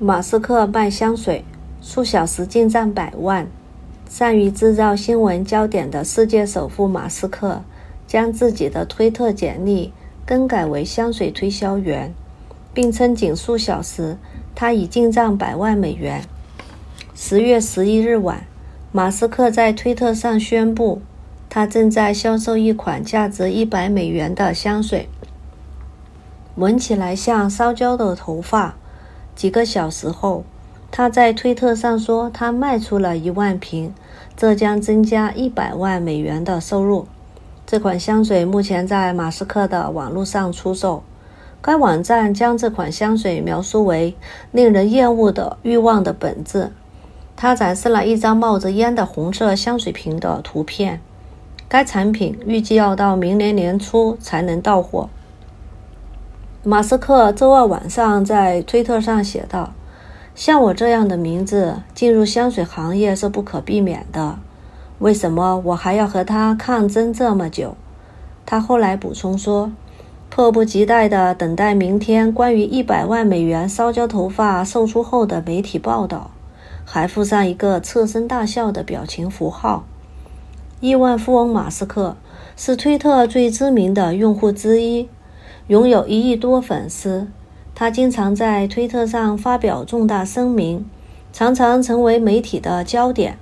马斯克卖香水，数小时进账100万。善于制造新闻焦点的世界首富马斯克，将自己的推特简历更改为香水推销员，并称仅数小时，他已进账100万美元。10月11日晚，马斯克在推特上宣布，他正在销售一款价值100美元的香水，闻起来像烧焦的头发。几个小时后，他在推特上说他卖出了1万瓶，这将增加100万美元的收入。这款香水目前在马斯克的网络上出售，该网站将这款香水描述为令人厌恶的欲望的本质。它展示了一张冒着烟的红色香水瓶的图片。该产品预计要到明年年初才能到货。马斯克周二晚上在推特上写道：“像我这样的名字进入香水行业是不可避免的，为什么我还要和他抗争这么久？”他后来补充说，迫不及待地等待明天关于100万美元烧焦头发售出后的媒体报道，还附上一个侧身大笑的表情符号。亿万富翁马斯克是推特最知名的用户之一，拥有1亿多粉丝。他经常在推特上发表重大声明，常常成为媒体的焦点。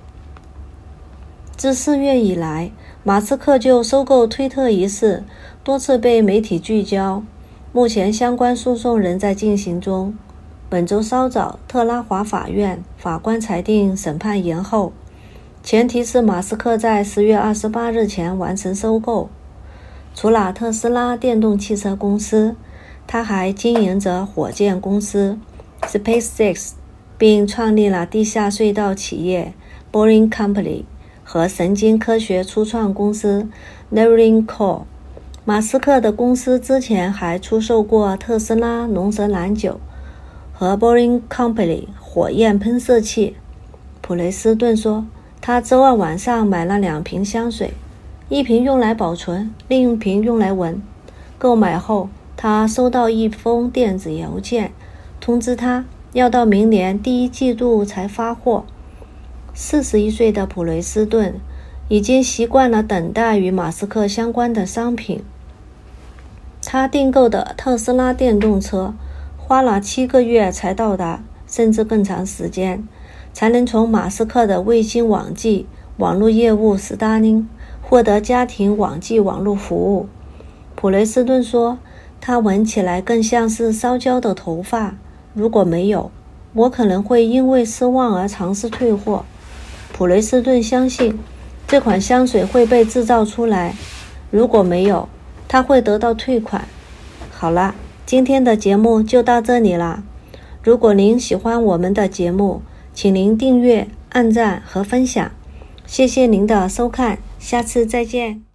自4月以来，马斯克就收购推特一事多次被媒体聚焦，目前相关诉讼仍在进行中。本周稍早，特拉华法院法官裁定审判延后，前提是马斯克在10月28日前完成收购。除了特斯拉电动汽车公司，他还经营着火箭公司 SpaceX， 并创立了地下隧道企业 Boring Company 和神经科学初创公司 Neuralink。 马斯克的公司之前还出售过特斯拉龙舌兰酒和 Boring Company 火焰喷射器。普雷斯顿说，他周二晚上买了2瓶香水，一瓶用来保存，另一瓶用来闻。购买后，他收到一封电子邮件，通知他要到明年第1季度才发货。41岁的普雷斯顿已经习惯了等待与马斯克相关的商品。他订购的特斯拉电动车花了7个月才到达，甚至更长时间，才能从马斯克的卫星网际网络业务 Starlink 获得家庭网际网络服务。普雷斯顿说，它闻起来更像是烧焦的头发，如果没有，我可能会因为失望而尝试退货。普雷斯顿相信这款香水会被制造出来，如果没有，它会得到退款。好啦，今天的节目就到这里啦。如果您喜欢我们的节目，请您订阅、按赞和分享，谢谢您的收看，下次再见。